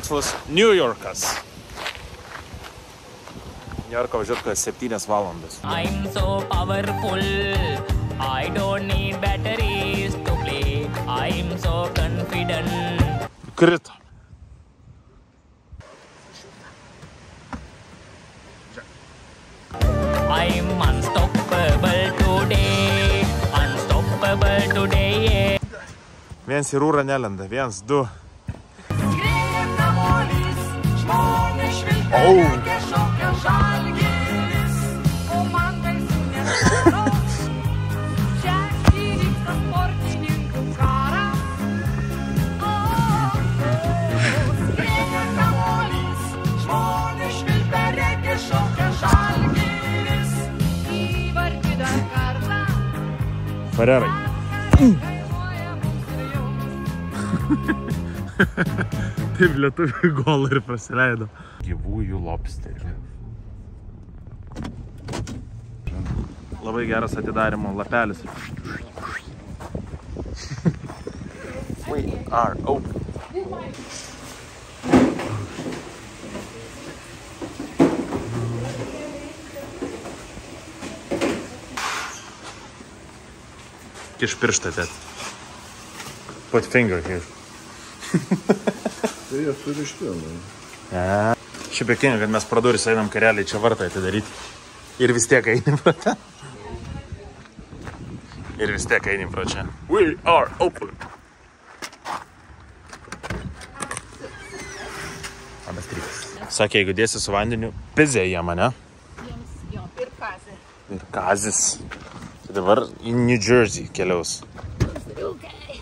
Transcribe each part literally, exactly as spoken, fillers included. tikslas New Yorkas. New Yorko važiuoja septynias valandas. I'm so powerful, I don't need batteries to play, I'm so confident. Krito. I'm unstoppable today, unstoppable today, yeah. Viens į rūrą nelenda, viens, du. Oh. Ferrari. Taip lietuvių golą ir prasileido. Gyvųjų lobsterių. Labai geras atidarymo lapelis. We are open. Kiš pirštą tėt. Put finger here. Tai jie turi išpilną. Šiaip jaukinga, kad mes pro duris einam kareliai čia vartą atidaryti. Ir vis tiek einim pro čia. Ir vis tiek einim pro čia. We are open. Labas rytas. Sakė, jeigu dėsi su vandeniu, pizė jie mane. Jiems jo, ir kazė. Ir kazis. Tai dabar į New Jersey keliaus. Ilgai.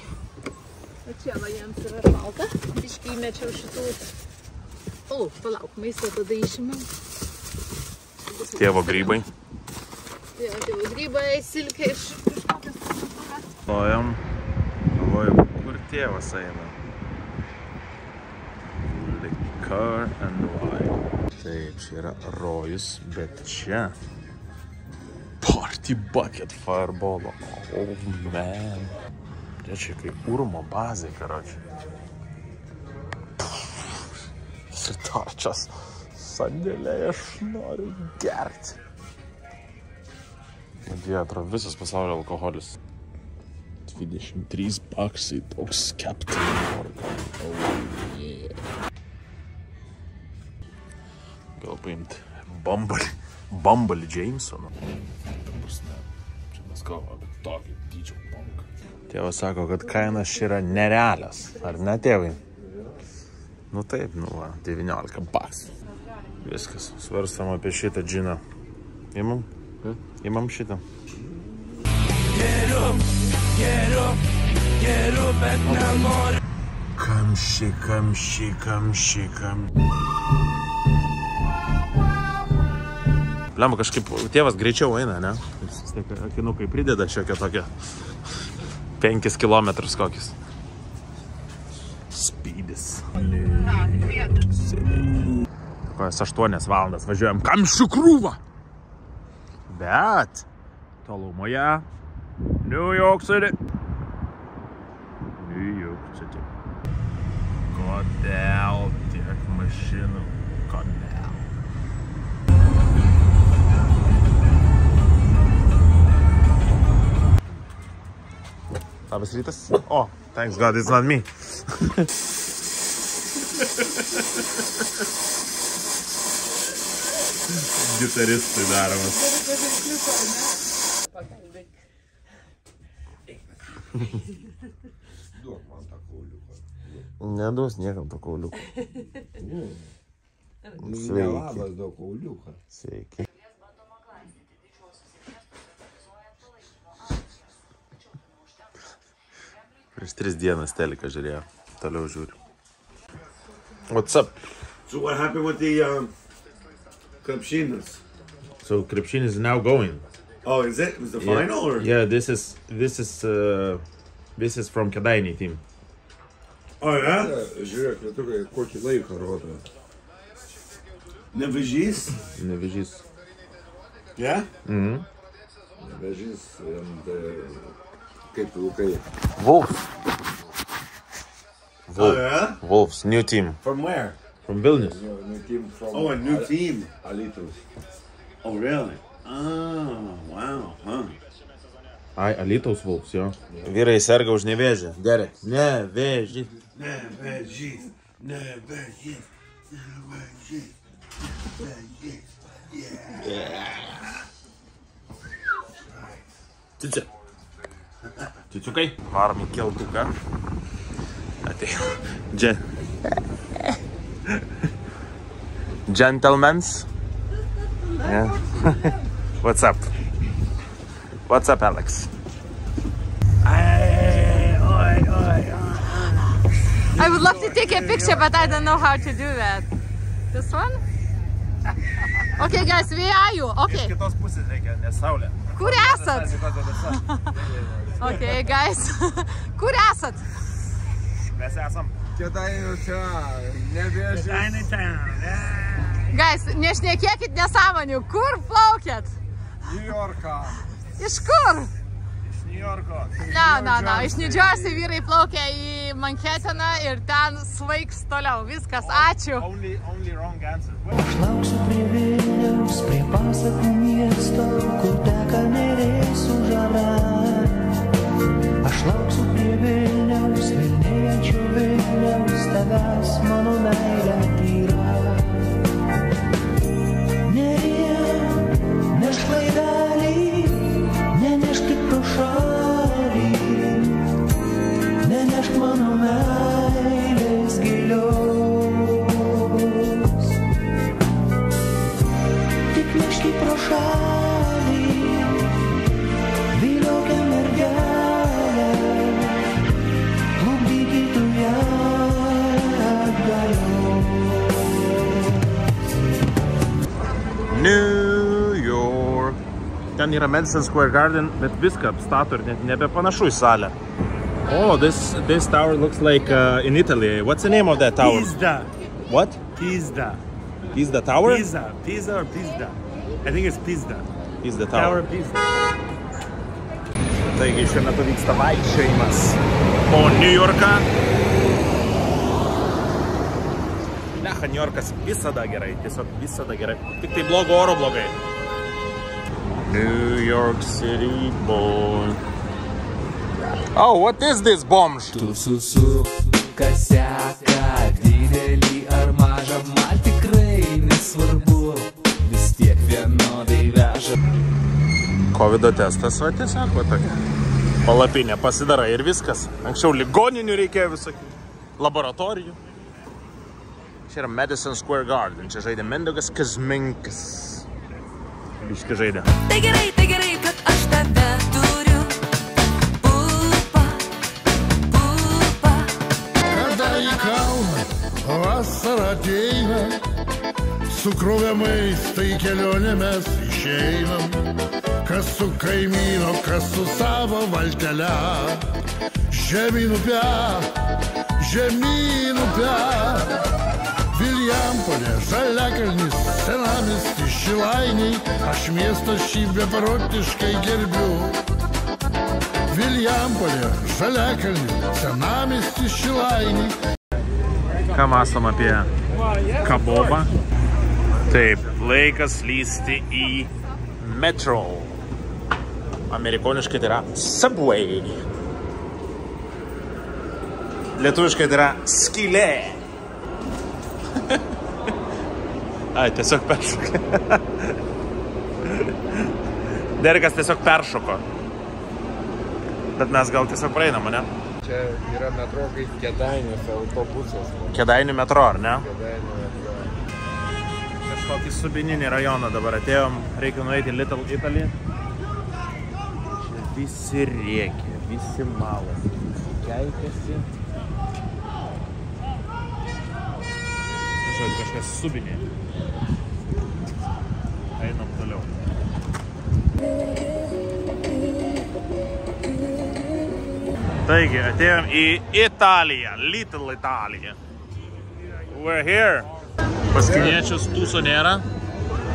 O čia va jiems yra šalta. Biškai įmečiau šitų. Palauk, palauk, maistą tada išimam. Tėvo grybai. Tėvo, tėvo grybai, silkė iš kažkokios kažkokios. Lojam, lojam, kur tėvas eina. Liquor and wine. Taip, čia yra rojus, bet čia party bucket fireballo. Oh man. Čia čia kaip urmo bazė, karočiai. Tarčias sandėliai, aš noriu gerti. Dietro visas pasaulio alkoholis. dvidešimt trys baksai, toks Captain. Oh yeah. Gal paimti bambalį, bambalį Jamesoną. Čia mes kalbame apie tokį dydžio banką. Tėvas sako, kad kainas yra nerealios. Ar ne, tėvai? Nu taip, nu va, devyniolika baksų. Viskas, svarstam apie šitą džiną. Imam? Imam šitą. Kamšį, kamšį, kamšį, kamšį. Lema, kažkaip tėvas greičiau eina, ne? Akinukai prideda šiokio tokio. Penkis kilometrus kokius. Spydis. Kokias aštuonias valandas važiuojam kamščių krūvą. Bet tolumoje New York City. New York City. Kodėl tiek mašinų? Kodėl? Labas rytas. O, thanks God, it's not me. Gitaristai daromas. Duok man tą kauliuką. Neduos niekam tą kauliuką. Nelabas daug kauliuką. Sveiki. Prieš tris dienas teliką žiūrėjo. Toliau žiūriu. What's up? So what happened with the um, Krepšinas? So Krepšinas is now going. Oh, is it? Is the yeah. final or? Yeah, this is this is uh, this is from Kėdainiai team. Oh yeah. Žiūrėk, lietuviai kokį laiką rodo. Nevežys? Nevežys. Yeah? Mhm. Nevežys and uh, kaip vilkai. Wolf. Wolf. Oh, yeah? Wolves, new team. From where? From Vilnius. New, new team from oh, a new Al team. Alitus. Oh, really? Oh, wow, huh? Ai, Alytaus Vulps, jo. Vyrai serga už nevėžį. Derek. Nevėžį. Nevėžį. Nevėžį. Nevėžį. Nevėžį. Yeah. Cici. Ciciukai. Varom į keltuką. Atėjau. Džen. Gentlemans. Yeah. What's up? What's up, Alex? I would love to take a picture, but I don't know how to do that. This one? Okay, guys, where are you? Okay. Kur esat? Okay, guys. Kur esat? Mes esam. Guys, nešnekėkit nesąmonių. Kur plaukėt? New York'o. Iš kur? Iš New York'o. Ne, ne, ne. Iš New Jersey vyrai plaukia į Manhattaną ir ten svaiks toliau. Viskas, ačiū. Only, only wrong answer. Plauksiu prie Vilniaus, prie pasakų miesto, kur teka Nereisų žara. Aš lauksiu prie Vilniaus, vilnėjančių Vilniaus, tavęs mano meilė tyra. New York. Ten yra Madison Square Garden, bet viską apstato ir net nebepanašu į salę. Oh, this, this tower looks like uh, in Italy. What's the name of that tower? Pisa. What? Pisa. Pisa tower? Pisa. Pisa or Pisa. I think it's Pisa. Pisa tower. Tower Pisa. Taigi šiuo metu vyksta vaikščiojimas po New Yorką. Lecha, New Yorkas visada gerai, tiesiog visada gerai. Tik tai blogo oro blogai. New York City boy. Oh, what is this bomb? Tu susuka seka, didelį ar mažą, man tikrai nesvarbu, vis tiek vienodai veža. Kovido testas, va, tiesiog, va, tokia palapinė, pasidarai ir viskas. Anksčiau ligoninių reikėjo visokių, laboratorijų. Čia yra Madison Square Garden, čia žaidė Mindaugas Kazminkas. Biški žaidė. Tai gerai, tai gerai, kad aš tave turiu. Vasara ateina, su krūviamais tai kelionė mes išeinam. Kas su kaimyno, kas su savo valtele. Žemynų pia, žemynų pia. Viljampolė, Žaliakalnis, senamiestis, Šilainiai. Aš miestą šį beprotiškai gerbiu. Viljampolė, Žaliakalnis, senamiestis, Šilainiai. Ką mąstom apie kabobą? Taip, laikas lysti į metro. Amerikoniškai tai yra subway. Lietuviškai tai yra skylė. Ai, tiesiog peršoko. Derekas tiesiog peršoko. Bet mes gal tiesiog praeinam, ne? Čia yra metro kaip Kėdainiuose autobusas. Kėdainių metro, ar ne? Kėdainių metro. Kažkokį subininį rajoną dabar atėjom. Reikia nueiti į Little Italy. Čia visi rėkia, visi malas. Keikiasi. Kažkas, kažkas subinė. Einam toliau. Taigi, atėjom į Italiją, Little Italiją. We're here. Pas kiniečius tūso nėra.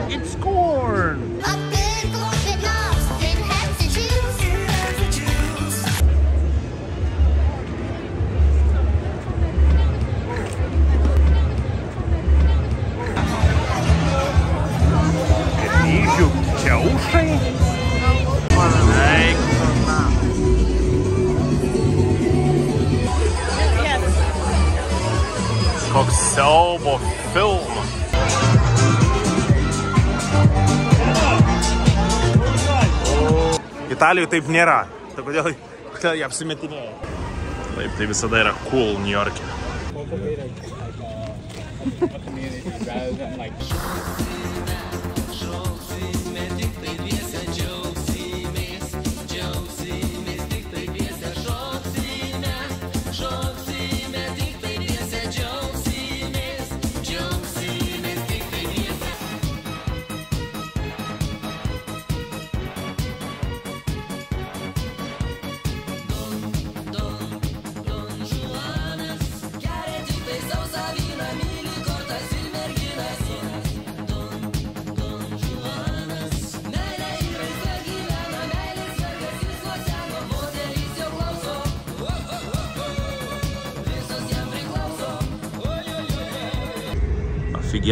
It's corn. for film. Italijoje taip nėra, tai kodėl jie apsimetinėja? Taip, tai visada yra cool New York'e.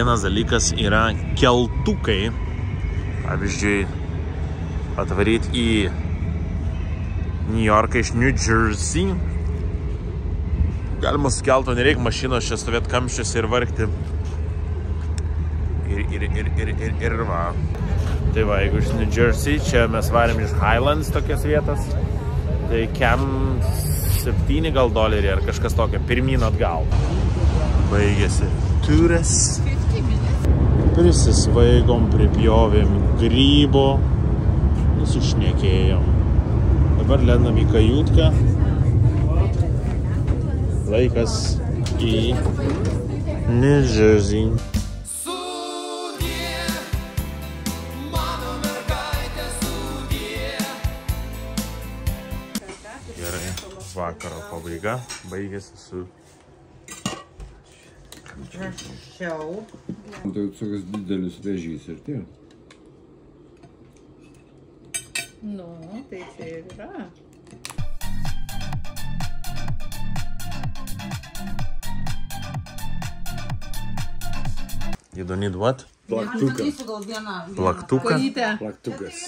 Vienas dalykas yra keltukai, pavyzdžiui, atvaryti į New Yorką iš New Jersey. Galima su keltu, nereik mašinos čia stovėti kamščiuose ir vargti. Ir, ir, ir, ir, ir, ir va. Tai va, jeigu iš New Jersey, čia mes varėm iš Highlands tokias vietas, tai kem septyni gal dolerį ar kažkas tokio, pirmyn atgal. Baigėsi turas. Prisisvaigom, pripjovėm grybo, nusišnekėjom. Dabar lendam į kajutką. Laikas į New Jersey. Gerai, vakaro pabaiga baigėsi su Prašiau. Tai toks didelis vežys ir tie. Nu, tai čia ir yra. You don't need what? Plaktukas. Plaktuką? Plaktukas.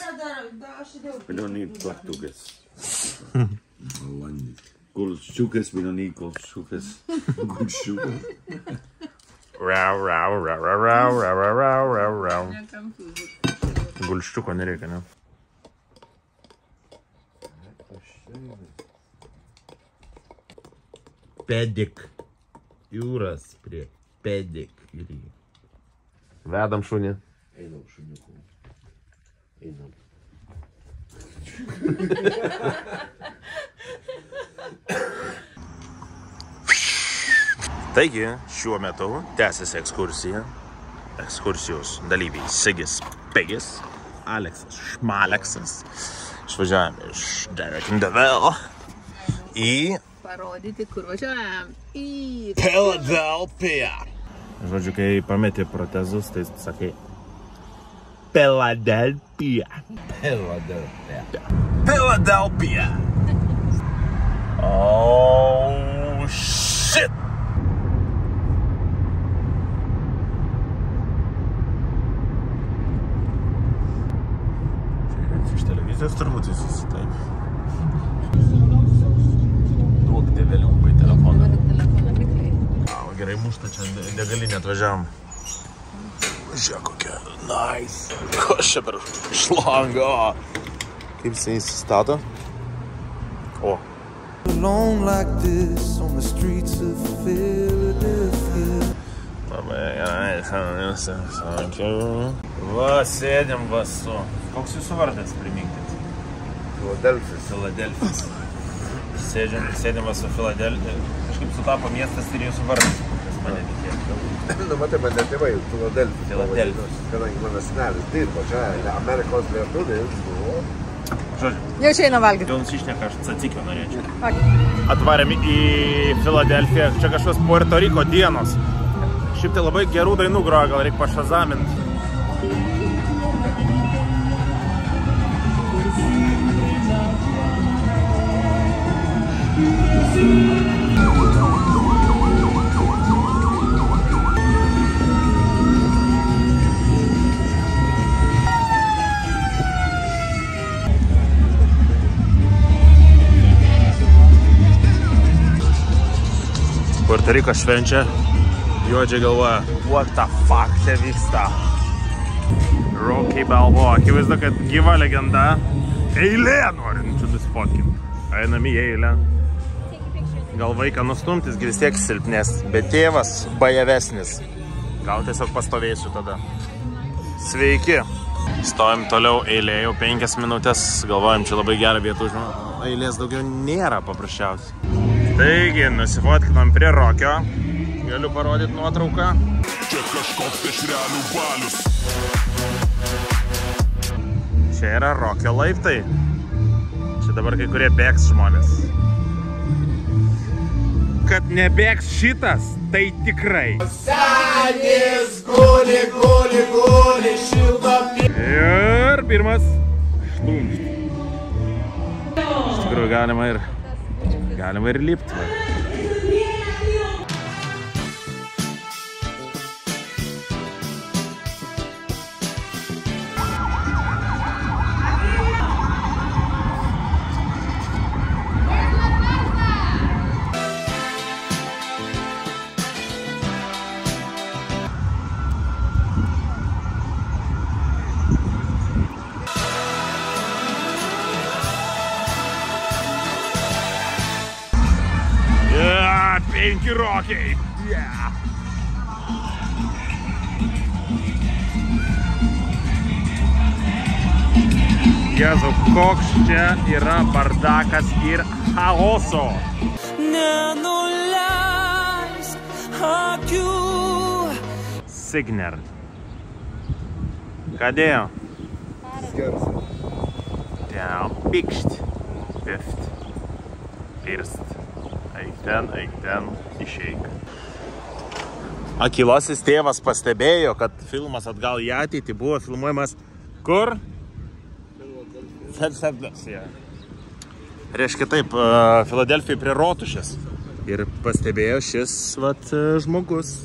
We don't need plaktukas. Golčiukas, we don't need golčiukas. Golčiukas. Rau, rau, rau, rau, rau, rau, rau, rau, rau. Golčiuko nereikia, ne? Pedik. Jūras prie pedik. Vedam šunį. Einam šuniukų. Einam. Taigi, šiuo metu tęsiasi ekskursija. Ekskursijos dalyviai Sigis Pigis, Aleksas Šmaleksas. Išvažiavame iš Directing the Vell į... Parodyti, kur važiuojam. Į... Philadelphia. Žodžiu, kai pameti protezus, tai sakai... Philadelphia. Philadelphia. Philadelphia. Oh, shit. Jis turbūt visus, taip. Duok dėvėliukai telefoną. Gerai, muštą čia degalinę atvažiavam. Žia kokia, nice. Ko čia per šlangą? Kaip jis įsistato? O. Labai gerai, jūs sakiau. Va, sėdėm va su. Koks jūsų vardas, priminkit? Filadelfijos. Filadelfijos. Sėdėm su Filadelfijos. Kažkaip sutapo miestas ir jūsų vardas, kas mane tikėjo. Nu, matai, mane tėvai, Filadelfijos. Filadelfijos. Kadangi mano senelis dirbo čia, Amerikos lietuvis buvo. Žodžiu. Jau čia eina valgyti. Jau nusišneka, aš catikio norėčiau. Atvarėm į Filadelfiją. Čia kažkas Puerto Riko dienos. Šiaip tai labai gerų dainų groja, gal reikia pašazamint. Puerto Rikas švenčia Juodžiai galvoja, what the fuck čia vyksta? Rocky Balbo, akivaizdu, kad gyva legenda. Eilė norinčių nuspotkinti. Einam į eilę. Gal vaiką nustumtis, vis tiek silpnės, bet tėvas bajavesnis. Gal tiesiog pastovėsiu tada. Sveiki. Stovim toliau eilėje jau penkias minutės. Galvojam, čia labai gerą vietą užima. Eilės daugiau nėra paprasčiausiai. Taigi, nusifotkinom prie Rokio. Galiu parodyti nuotrauką. Čia kažkoks iš realių valius. Čia yra Rokio laiptai. Čia dabar kai kurie bėgs žmonės. Kad nebėgs šitas, tai tikrai. Senis guli, guli, guli, šildo pėdų. Ir pirmas štumštis. Iš tikrųjų galima ir, galima ir lipti. Penki rokiai. Jėzau, koks čia yra bardakas ir chaoso. Nenuleisk akių. Signer. Ką dėjo? Dėl pikšt. Pift. Pirst. Eik ten, eik ten, išeik. Akylasis tėvas pastebėjo, kad filmas Atgal į ateitį buvo filmuojamas kur? Philadelphia. Reiškia taip, Filadelfijai prie rotušės. Ir pastebėjo šis vat žmogus.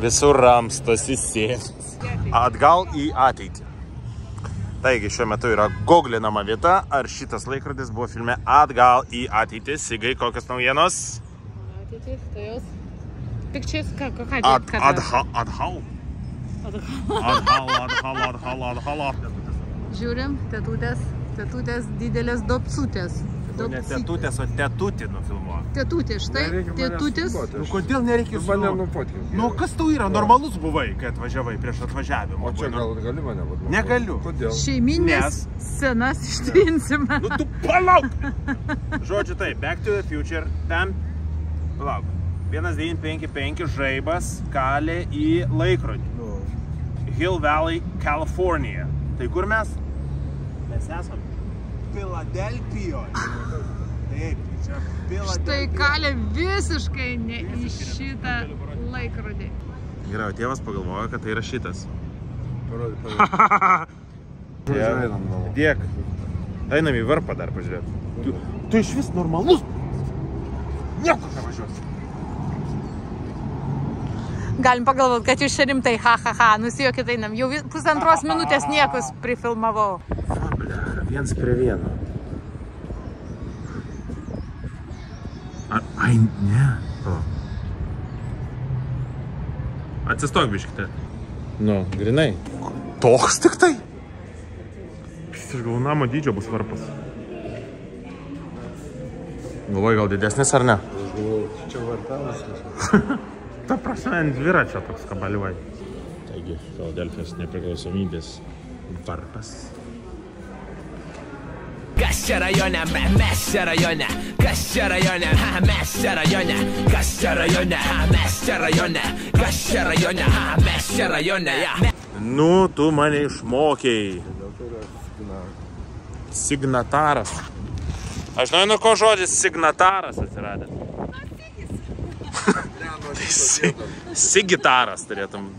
Visur ramstosi sėdus. Atgal į ateitį. Taigi šiuo metu yra goglinama vieta, ar šitas laikrodis buvo filme Atgal į ateitį. Sigai, kokios naujienos? Ateitis, to jos. Pikčiais, ką dėt? Adhal, adhal. Adhal, adhal, adhal, adhal. Žiūrim, tetutės, tetutės didelės dopsutės. Ne tetutės, o tetutį nufilmuo. Tetutė, štai, tetutis. Nu kodėl nereikia nufotkinti? Nu kas tau yra? Normalus buvai, kai atvažiavai prieš atvažiavimą. O čia gal gali mane vadinti? Negaliu. Kodėl? Šeiminės senas ištrinsime. Nu tu palauk! Žodžiu tai, Back to the Future, ten, palauk, vienas devyni penki penki žaibas kalė į laikrodį. Hill Valley, California. Tai kur mes? Mes esame Filadelfijoje. Taip, čia Filadelfijoje. Štai kalė visiškai ne į šitą laikrodį. Gerai, tėvas pagalvojo, kad tai yra šitas. Parodyk, parodyk. Dėk. Einam į varpą dar pažiūrėti. Tu iš vis normalus. Niekur nevažiuosi. Galim pagalvoti, kad jūs čia rimtai, ha, ha, ha, nusijokit, einam. Jau pusantros minutės niekus prifilmavau. Viens prie vieno. Ai, ne. Atsistok biškite. Nu, grinai. Toks tik tai? Pys, aš galvoju, namo dydžio bus varpas. Galvoju, gal didesnis ar ne? Aš galvoju, čia vartalas kažkas. Ta prasme, ant dviračio toks kabaliuoja. Taigi, Filadelfijos nepriklausomybės varpas. Kas čia rajone, mes čia rajone, kas čia rajone, mes čia rajone, kas čia rajone, mes čia rajone, kas čia rajone, mes čia rajone. Nu, tu mane išmokėjai. Signataras. Aš žinau, nuo ko žodis signataras atsiradė. Sigitaras turėtum.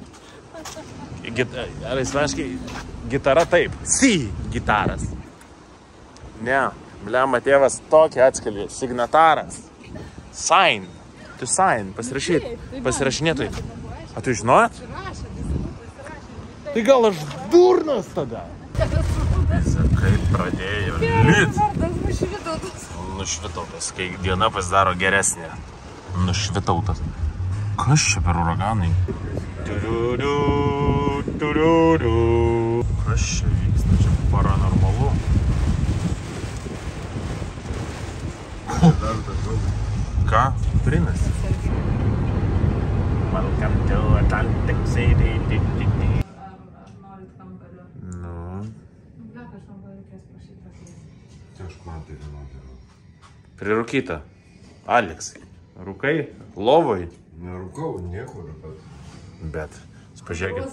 Ar islanškai gitara taip? Sigitaras. Ne, blema tėvas tokį atskelį. Signataras. Sign. Tu sign. Pasirašyt. Pasirašinėtai. A tu žinojat? Tai gal aš durnas tada? Visą kaip pradėjau. Nušvitautas. Nušvitautas, kai diena pasidaro geresnė. Nušvitautas. Kas čia per uraganai? Kas čia vyksta? Čia paranormalu. Dar daugiau. Ką? Primesi? Welcome to Atlantic City. Nu. Prirūkyta. Aleksai. Rūkai? Lovoj? Nerūkau, niekur, bet... Bet, pažiūrėkit,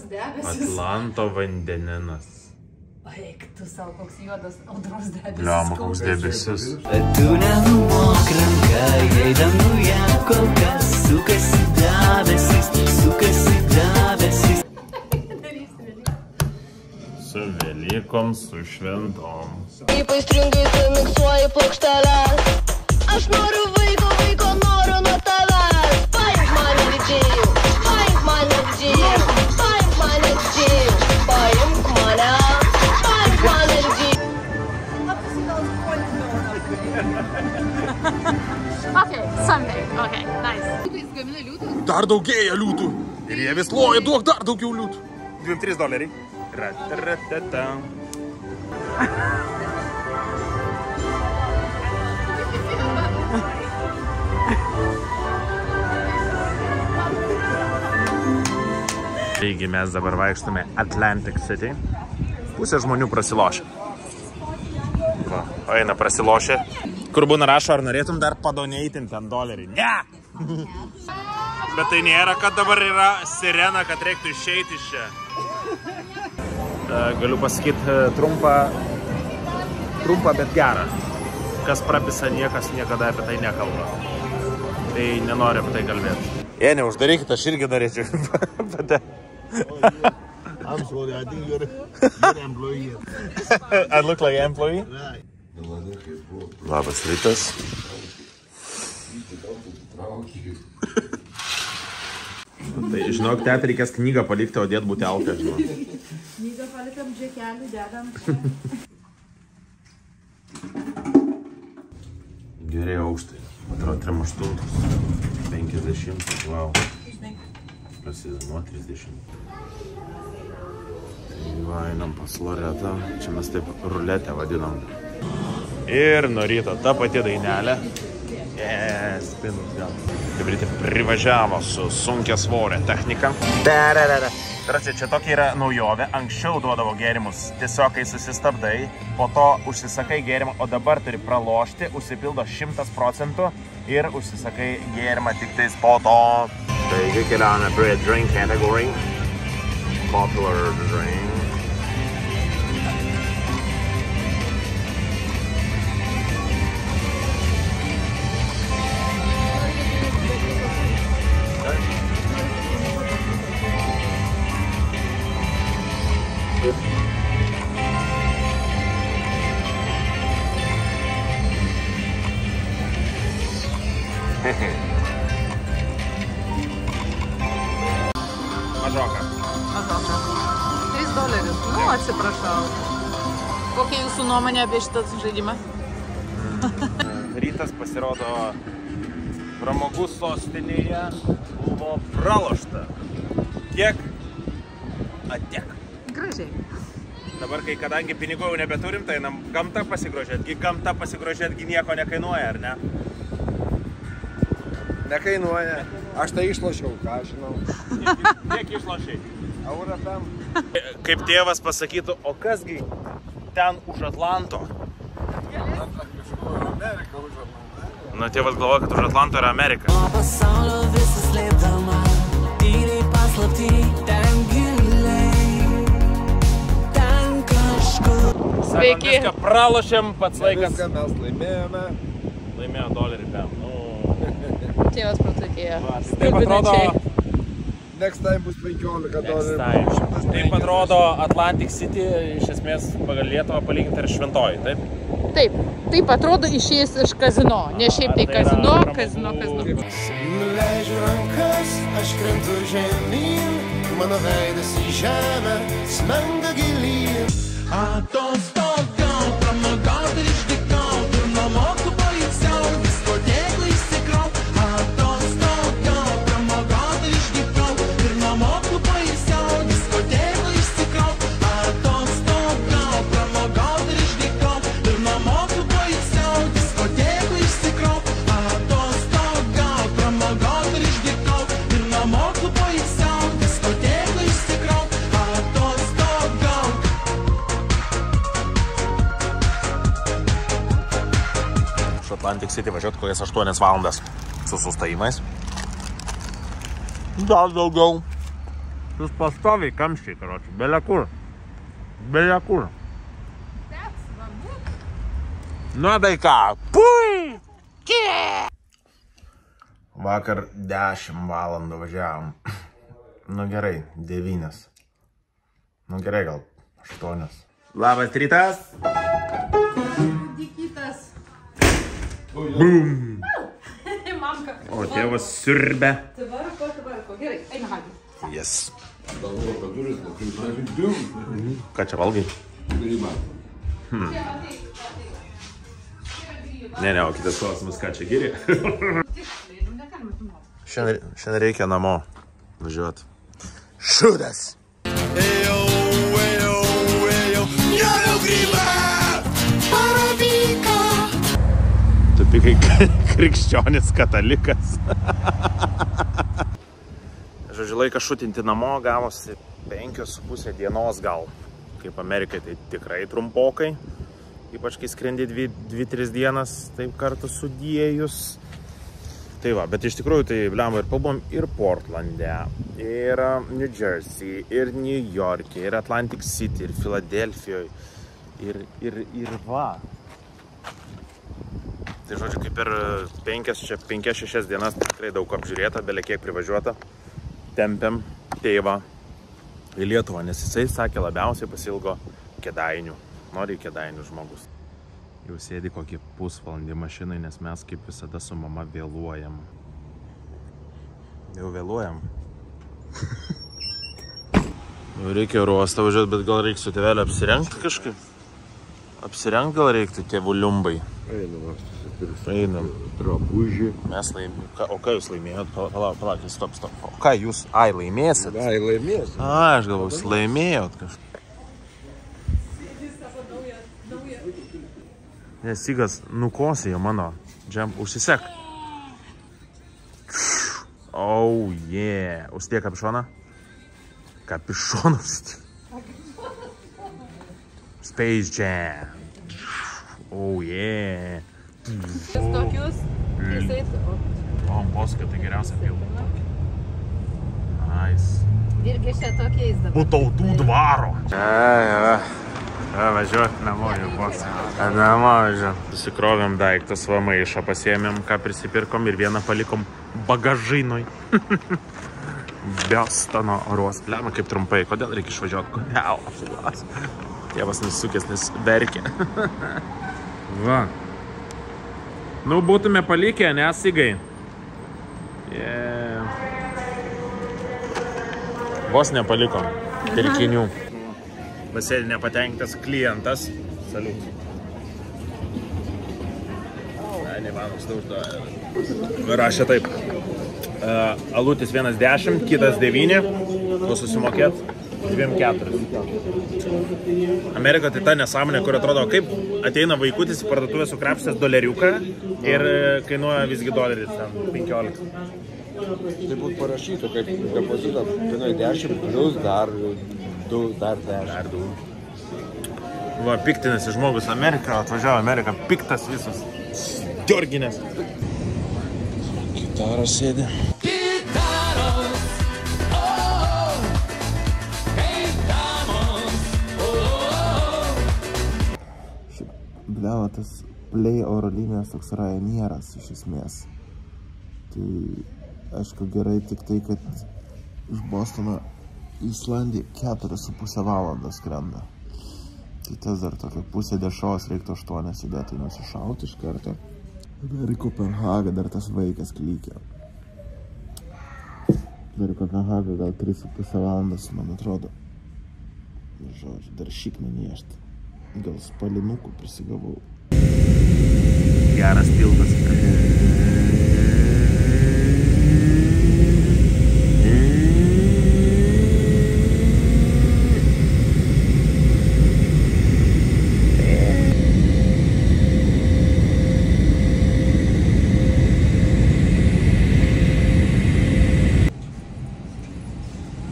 Atlanto vandeninas. Eik, tu savo, koks juodas audros debesis. Liama, koks debesis. Tu nenumok ranka, jei danguje kol kas sukasi debesis, sukasi debesis. Su Velykom, su šventom. Kaip aistringai sumiksuoji plokšteles. Aš noriu vaiko, vaiko noriu nuo tavęs. Paimk mane didžiai, paimk mane didžiai, paimk mane didžiai, paimk mane, paimk mane didžiai. Okay, Sunday, okay, nice. Jis gamina liūtų? Dar daugėja liūtų. Ir jie vis loja, duok dar daugiau liūtų. dvidešimt trys doleriai. Ra-ta-ra-ta-ta. Taigi mes dabar vaikštame Atlantic City. Pusė žmonių prasilošia. Va, eina prasilošia. Kur būna rašo, ar norėtum dar padoneitin ten dolerį? Ne! Bet tai nėra, kad dabar yra sirena, kad reiktų išeiti iš čia. Galiu pasakyti trumpą, trumpą, bet gerą. Kas prapisa, niekas niekada apie tai nekalba. Tai nenori apie tai kalbėti. Jei, neuždarykit, aš irgi norėčiau pate. I'm sorry, I think you're an employee. I look like an employee? Labas rytas. Tai žinok, tėt reikės knygą palikti, o dėt būti alka, žinok. Knygą palikam, džekelių dedam čia. Gerai aukštai. Atrodo, trim aštuntus, penkiasdešimt, wow. Prasideda nuo trisdešimt. Va, einam pas Loretą. Čia mes taip ruletę vadinam. Ir nuo ryto ta pati dainelė. Yes, spinus gal. Britai privažiavo su sunkia svoria technika. Tačiau čia tokia yra naujovė. Anksčiau duodavo gėrimus. Tiesiog, kai susistabdai, po to užsisakai gėrimą, o dabar turi pralošti, užsipildo šimtas procentų ir užsisakai gėrimą tik tais po to. Taigi keliaujame prie drink category. Popular drink. Mažoka. Mažoka. tris dolerius. Nu, atsiprašau. Kokia jūsų nuomonė apie šitą žaidimą? Rytas pasirodo pramogų sostinėje buvo pralošta. Kiek? Atiek. Gražiai. Dabar, kai kadangi pinigų jau nebeturim, tai einam gamtą pasigrožėtgi. Gamtą pasigrožėtgi nieko nekainuoja, ar ne? Nekainuoja. Aš tai išlošiau, ką aš žinau. Kiek išlošiai? Eurą tam. Kaip tėvas pasakytų, o kasgi ten už Atlanto? Nu, tėvas galvoja, kad už Atlanto yra Amerika. O pasaulio visi slėpdama, tyliai paslapti, ten giliai, ten kažkur. Sveiki. Viską pralošėm, pats laikas. Viską mes laimėjome. Laimėjo dolerį pėm. Tėvas pratakėjo. Taip atrodo... Next time bus penkiolika dolerių. Taip atrodo Atlantic City, iš esmės, pagal Lietuvą palyginti ir šventoji, taip? Taip. Taip atrodo išėjęs iš kazino. Ne šiaip tai kazino, kazino, kazino. Nuleidžiu rankas, aš krentu žemyn. Mano veidas į žemę smenga gilyn. Atostogau, pramogau ir ištikau. Ir namoku pailsiau, diskotekų išsikrau. Atostogau, pramogau ir ištikau. Atlantic City važiuoti kokias aštuonias valandas su sustojimais. Dar daugiau. Jūs pastoviai kamščiai, karočiui. Belia kur. Belia kur. Nu, tai ką. Pui! Kie! Vakar dešimt valandų važiavom. Nu gerai, devynias. Nu gerai, gal aštuonias. Labas rytas. Dikitas. Bum. O tėvas siurbė. Tvarko, tvarko. Gerai, eina valgiai. Yes. Ką čia valgai? Hmm. Ne, ne, o kitas klausimas, ką čia giri? Šiandien reikia namo važiuoti. Šūdas! Ejau, ejau, ejau, jojau grybą, paravyką. Tu pikai krikščionis katalikas. Žodžiu, laiką šutinti namo gavosi penkios su pusė dienos gal. Kaip Amerikai, tai tikrai trumpokai. Ypač kai skrendi dvi tris dienas, taip kartu sudėjus. Tai va, bet iš tikrųjų tai blemba ir kalbom ir Portlande, ir New Jersey, ir New York'e, ir Atlantic City, ir Filadelfijoje, ir, ir, ir va. Tai žodžiu, kaip ir penkias šešias dienas tikrai daug apžiūrėta, belekiek privažiuota. Tempiam tėvą į Lietuvą, nes jisai sakė labiausiai pasilgo Kėdainių. Nori Kėdainių žmogus. Jau sėdi kokį pusvalandį mašinai, nes mes kaip visada su mama vėluojam. Jau vėluojam. Jau reikia ruostą važiuoti, bet gal reikia su tėvelio apsirengti kažkaip? Apsirengti gal reiktų tėvų liumbai? Einam, aš susipirksiu. Einam. Drabužį. Mes laimėjom. O ką jūs laimėjot? Palauk, palauk, stop, stop. O ką jūs? Ai, laimėsit? Ai, laimėsit. A, aš galvau, jūs laimėjot kažką. Nes Sigas nukosėjo mano džem, užsisek. Oh yeah. Užsidėk kapišoną. Kapišoną užsidėk. Space Jam. Oh yeah. Tokius. O, poskai tai geriausia pilna. Nice. Irgi šia tokiais dabar. Butautų dvaro. Važiuoti namo jau bus. Namo važiuot. Susikrovėm daiktus, va maišą pasiėmėm, ką prisipirkom ir vieną palikom bagažinoj. Biostano oros. Lema kaip trumpai, kodėl reikia išvažiuoti? Kodėl? Tėvas nesukės, nes verkė. Va. Nu, būtume palikę, ne, Sigai? Vos nepalikom telkinių. Vasėlį nepatenktas klientas. Saliut. Rašė taip. Alutis vienas dešimt, kitas devyni. Tu susimokėt dvi keturi. Amerika tai ta nesąmonė, kur atrodo, kaip ateina vaikutis į parduotuvę su krepšės doleriuką ir kainuoja visgi dolerį penkiolika. Tai būtų parašytų, kaip depozitą kainuoja dešimt, plus dar du, dar du. Va, piktinasi žmogus Ameriką, atvažiavo Ameriką, piktas visas. Džiorginės. Gitaros sėdė. Gitaros, oh, kaip damos, oh. Bliava, tas play oro linijos toks rajonieras iš esmės. Tai, aišku, gerai tik tai, kad iš Bostono Islandija keturias su puse valandas skrenda. Tai tas dar tokia pusė dešos, reiktų aštuonias įdėti, nusišauti iš karto. Dar į Kopenhagą dar tas vaikas klykė. Dar į Kopenhagą gal tris su puse valandas, man atrodo. Žodžiu, dar šiknį niešti. Gal spalinukų prisigavau. Geras tiltas.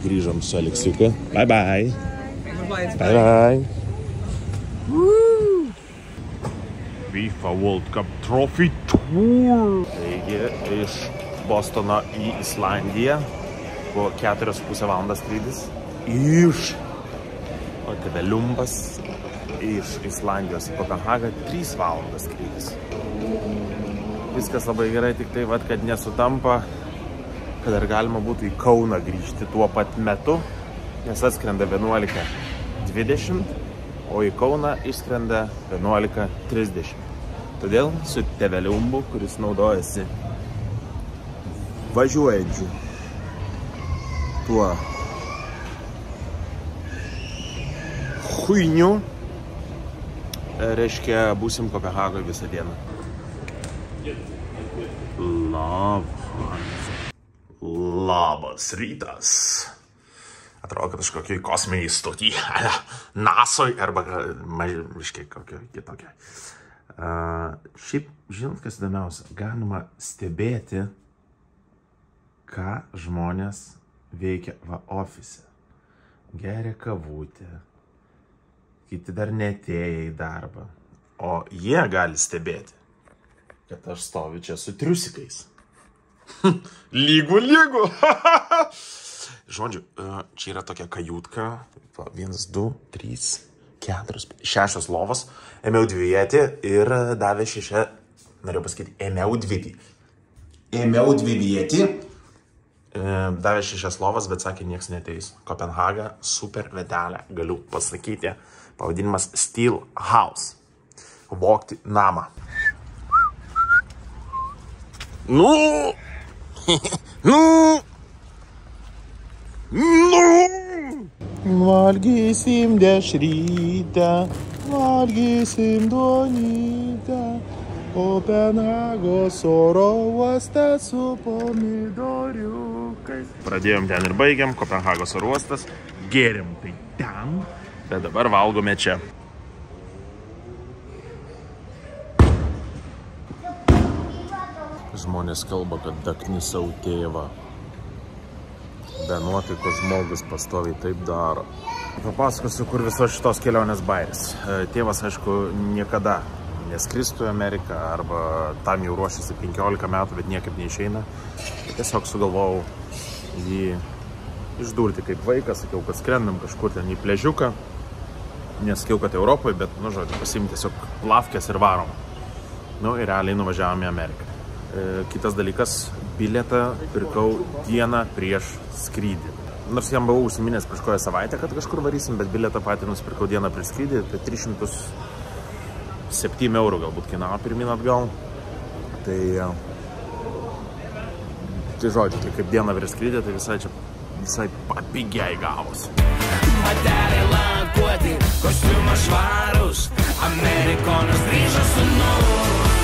Grįžom su Aleksiuku. Bye bye. Bye bye. Bye bye. FIFA World Cup Trophy Tour. Taigi iš Bostono į Islandiją buvo keturios su puse valandos skrydis. Iš Oteveliumpas iš Islandijos į Kopenhagą trys valandas skrydis. Viskas labai gerai, tik tai vat, kad nesutampa, kad dar galima būtų į Kauną grįžti tuo pat metu, nes atskrenda vienuolika dvidešimt, o į Kauną išskrenda vienuolika trisdešimt. Todėl su Teveliumbu, kuris naudojasi važiuojančių tuo chuiniu, reiškia, būsim Kopenhagoje visą dieną. Labas. Labas rytas. Atrodo, kad aš kokiai kosminiai stotį, nasoj, arba mažiškai kokiai kitokiai. Uh, šiaip, žinot, kas įdomiausia, galima stebėti, ką žmonės veikia va ofise. Geria kavutė, kiti dar netėja į darbą. O jie gali stebėti, kad aš stoviu čia su triusikais. Lygu, lygu. Žodžiu, čia yra tokia kajutka. vienas, du, trys, keturi, šešios lovos. Ėmiau dvivietį ir davė šešę. Norėjau pasakyti, ėmiau dvivį. Ėmiau dvivietį. Davė šešias lovas, bet sakė, nieks neteis. Kopenhaga, super vietelė, galiu pasakyti. Pavadinimas Steel House. Vogti namą. Nu. Nu. Nu. Valgysim dešrytę, valgysim duonytę. Kopenhagos oro uostą su pomidoriukais. Pradėjom ten ir baigiam, Kopenhagos oro uostas. Gėrim tai ten, bet dabar valgome čia. Žmonės kalba, kad daknisau tėvą. Be nuotaikos žmogus pastoviai taip daro. Papasakosiu, kur visos šitos kelionės bairis. Tėvas, aišku, niekada neskristų į Ameriką, arba tam jau ruošiasi penkiolika metų, bet niekaip neišeina. Tiesiog sugalvojau jį išdurti kaip vaikas, sakiau, kad skrendam kažkur ten į pležiuką, nesakiau, kad Europoje, bet, nu, žodžiu, pasiimti tiesiog lafkės ir varom. Nu, ir realiai nuvažiavome į Ameriką. E, kitas dalykas, bilietą pirkau dieną prieš skrydį. Nors jam buvau užsiminęs prieš koją savaitę, kad kažkur varysim, bet bilietą patį nusipirkau dieną prieš skrydį, apie tris šimtus septynių eurų galbūt kainavo pirmin atgal. Tai, tai žodžiu, tai kaip diena prieš skrydį, tai visai čia visai papigiai gavosi. Patelė lankuoti, kostiumas švarus, Amerikonas grįžos.